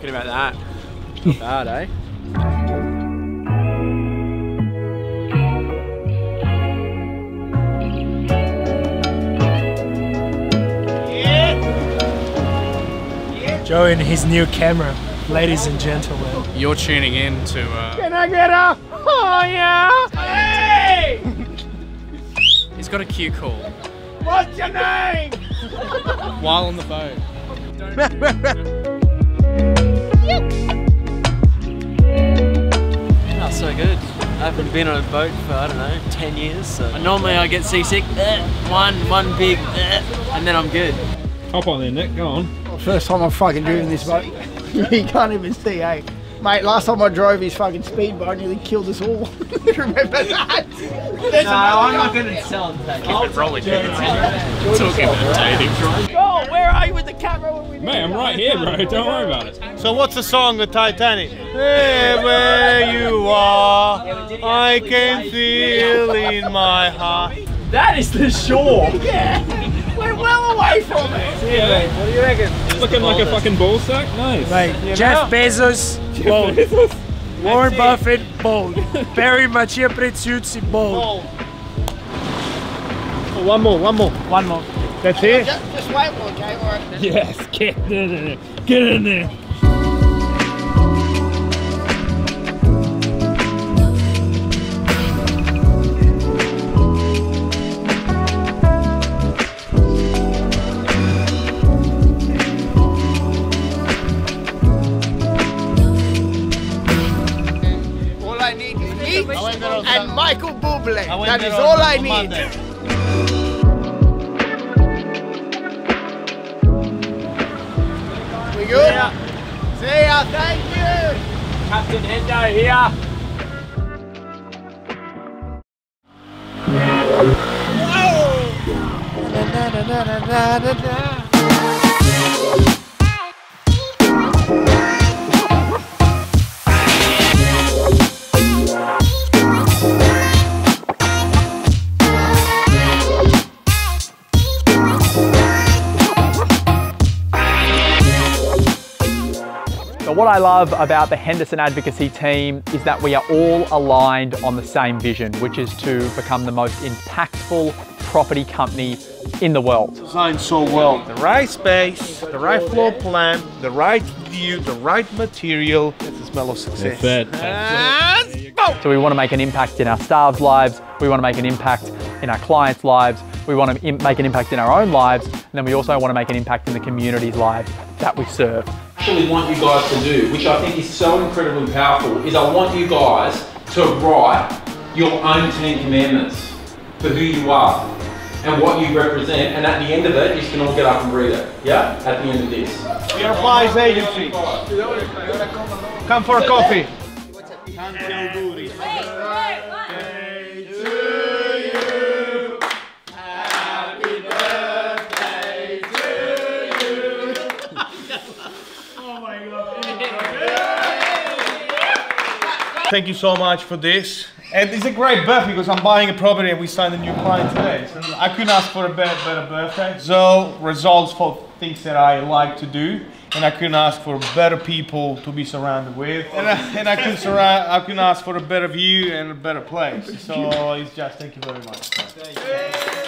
reckon about that? Not bad, eh? Joe and his new camera, ladies and gentlemen. You're tuning in to... Can I get up? Oh yeah! Hey! He's got a cue call. What's your name? While on the phone. That's so good. I haven't been on a boat for, I don't know, 10 years. So. Normally I get seasick, one big, and then I'm good. Hop on there, Nick, go on. First time I'm fucking doing this boat. You can't even see, eh? Mate, last time I drove his fucking speedboat, nearly killed us all. Remember that? There's no, I'm not going to tell him that. Keep it rolling. Talking about dating. Oh, where are you with the camera? When we mate, I'm right here, bro. Don't worry about it. So what's the song, The Titanic? Hey, where you are, I can feel in my heart. That is the shore. Yeah. We're well away from it! See you, mate. What do you reckon? It's looking like a fucking ball sack? Nice. Mate, Jeff Bezos, bald. Warren Buffett, bald. Barry Machia Preziuzzi, bald. Oh, one more. That's it? Just wait more, Jay. All right. Yes, get in there. Get in there. And Michael Bublé. That is all I need. We good? See ya, thank you! Captain Hendo here. Whoa! What I love about the Henderson Advocacy Team is that we are all aligned on the same vision, which is to become the most impactful property company in the world. Designed so well. The right space, the right floor plan, the right view, the right material. It's the smell of success. So we want to make an impact in our staff's lives. We want to make an impact in our clients' lives. We want to make an impact in our own lives. And then we also want to make an impact in the community's lives that we serve. Actually want you guys to do, which I think is so incredibly powerful, is I want you guys to write your own 10 commandments for who you are and what you represent, and at the end of it, you can all get up and read it, yeah? At the end of this. We are Fly's agency. Come for a coffee. Thank you so much for this. And it's a great birthday because I'm buying a property and we signed a new client today. So I couldn't ask for a better birthday. So results for things that I like to do. And I couldn't ask for better people to be surrounded with. And I couldn't ask for a better view and a better place. So it's just thank you very much. Thank you.